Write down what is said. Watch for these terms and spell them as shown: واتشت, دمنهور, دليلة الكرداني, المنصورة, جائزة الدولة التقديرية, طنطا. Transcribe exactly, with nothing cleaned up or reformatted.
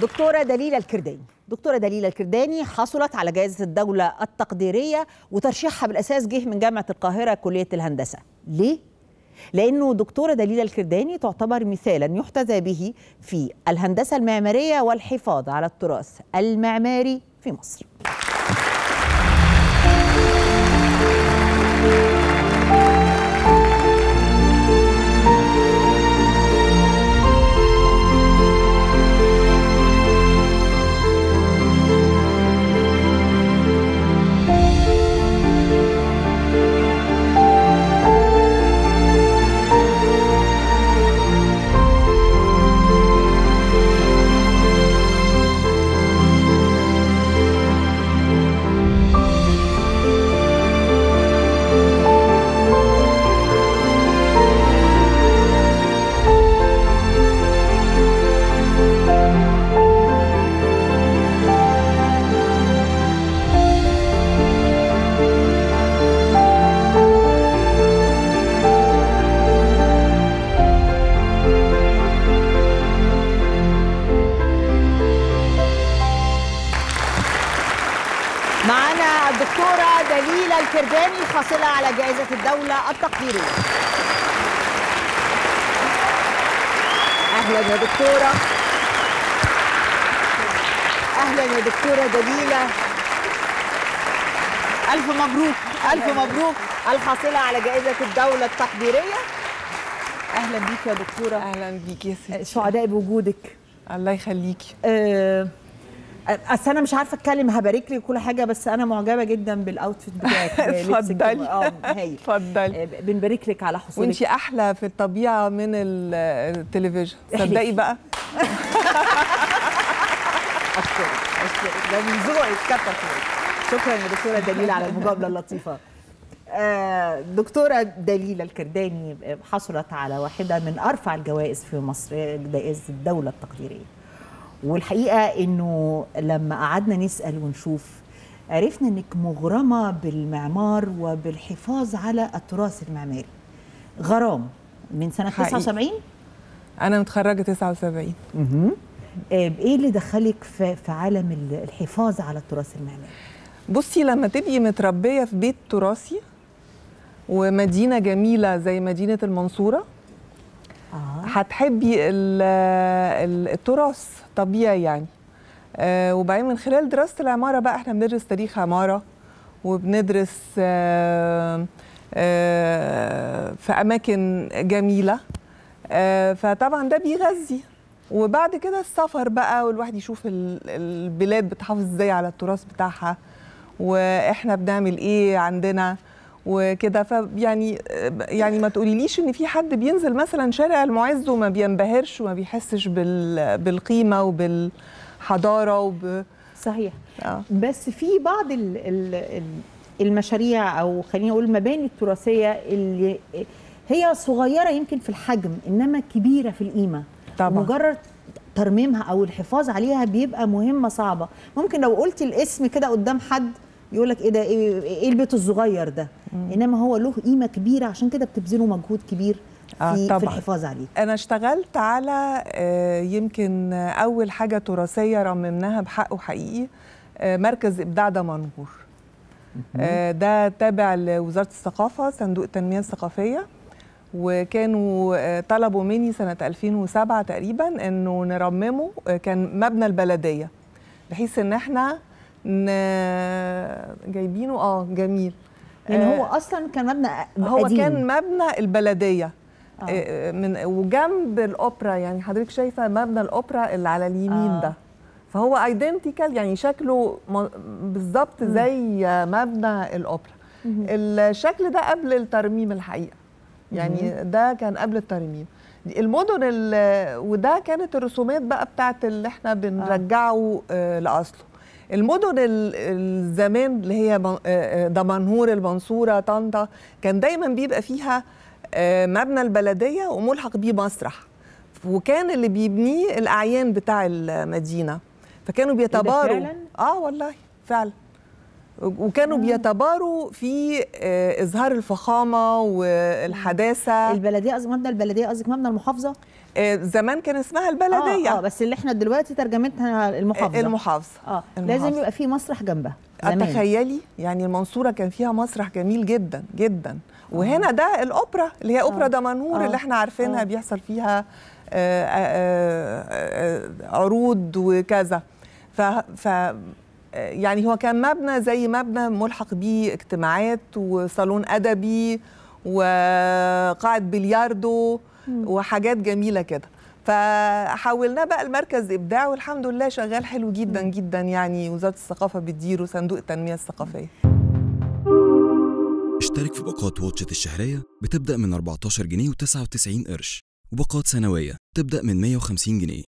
دكتورة دليلة الكرداني. دكتورة دليلة الكرداني حصلت على جائزة الدولة التقديرية وترشيحها بالأساس جه من جامعة القاهرة كلية الهندسة. ليه؟ لأنه دكتورة دليلة الكرداني تعتبر مثالا يحتذى به في الهندسة المعمارية والحفاظ على التراث المعماري في مصر. معنا الدكتورة دليلة الكرداني حاصلة على جائزة الدولة التقديرية. أهلا يا دكتورة. أهلا يا دكتورة دليلة. ألف مبروك، ألف مبروك الحاصلة على جائزة الدولة التقديرية. أهلا بيك يا دكتورة. أهلا بيك يا ستي. سعداء بوجودك. الله يخليكي. أه أصل أنا مش عارفة أتكلم، هبارك لي وكل حاجة، بس أنا معجبة جدا بالأوتفيت بتاعك. اتفضلي اتفضلي. بنبارك لك على حصولك، وأنتِ أحلى في الطبيعة من التلفزيون، صدقي بقى. أشكرك أشكرك، ده من ذوقك كتر خيرك. شكرا يا دكتورة دليلة على المقابلة اللطيفة. دكتورة دليلة الكرداني حصلت على واحدة من أرفع الجوائز في مصر، جائزة الدولة التقديرية. والحقيقة إنه لما قعدنا نسأل ونشوف عرفنا إنك مغرمة بالمعمار وبالحفاظ على التراث المعماري. غرام من سنة تسعة وسبعين؟ أنا متخرجة تسعة وسبعين. اها. إيه اللي دخلك في عالم الحفاظ على التراث المعماري؟ بصي، لما تبقي متربية في بيت تراثي ومدينة جميلة زي مدينة المنصورة هتحبي التراث طبيعي يعني. أه وبعدين من خلال دراسه العماره بقى احنا بندرس تاريخ عماره، وبندرس أه أه في اماكن جميله، أه فطبعا ده بيغذي. وبعد كده السفر بقى، والواحد يشوف البلاد بتحافظ ازاي على التراث بتاعها، واحنا بنعمل ايه عندنا وكده. فيعني يعني ما تقوليليش ان في حد بينزل مثلا شارع المعز وما بينبهرش وما بيحسش بالقيمه وبالحضاره وب... صحيح. آه. بس في بعض المشاريع او خلينا نقول المباني التراثيه اللي هي صغيره يمكن في الحجم انما كبيره في القيمه، طبعا مجرد ترميمها او الحفاظ عليها بيبقى مهمه صعبه. ممكن لو قلتي الاسم كده قدام حد يقولك ايه ده، ايه البيت الصغير ده، انما هو له قيمه كبيره، عشان كده بتبذلوا مجهود كبير في, آه في الحفاظ عليه. انا اشتغلت على يمكن اول حاجه تراثيه رممناها بحق وحقيقي، مركز إبداع دمنهور. ده تابع لوزاره الثقافه، صندوق التنميه الثقافيه، وكانوا طلبوا مني سنه ألفين وسبعة تقريبا انه نرممه. كان مبنى البلديه، بحيث ان احنا جايبينه اه جميل. يعني هو اصلا كان مبنى قديم. هو كان مبنى البلديه آه. من وجنب الاوبرا، يعني حضرتك شايفه مبنى الاوبرا اللي على اليمين آه. ده، فهو ايدنتيكال يعني شكله بالظبط زي مبنى الاوبرا. مم. الشكل ده قبل الترميم الحقيقه، يعني مم. ده كان قبل الترميم. المدن وده كانت الرسومات بقى بتاعت اللي احنا بنرجعه آه. لاصله. المدن الزمان اللي هي دمنهور، المنصورة، طنطا، كان دايما بيبقى فيها مبنى البلدية وملحق بيه مسرح، وكان اللي بيبنيه الأعيان بتاع المدينة، فكانوا بيتباروا. اه والله فعلا. وكانوا بيتباروا في إظهار الفخامة والحداثة. البلدية قصدك مبنى البلدية قصدك مبنى المحافظة؟ زمان كان اسمها البلديه. اه, آه بس اللي احنا دلوقتي ترجمتها المحافظه. المحافظه اه المحافظة. لازم يبقى في مسرح جنبها. تخيلي يعني المنصوره كان فيها مسرح جميل جدا جدا. وهنا ده الاوبرا اللي هي اوبرا دمنهور اللي احنا عارفينها بيحصل فيها آآ آآ عروض وكذا. ف, ف يعني هو كان مبنى زي مبنى ملحق بيه اجتماعات وصالون ادبي وقاعه بلياردو وحاجات جميله كده. فحولناه بقى المركز إبداع والحمد لله شغال حلو جدا جدا يعني. وزارة الثقافة بتديره، صندوق التنمية الثقافية. اشترك في باقات واتشت الشهرية بتبدأ من أربعتاشر جنيه وتسعة وتسعين قرش، وباقات سنوية تبدأ من مية وخمسين جنيه.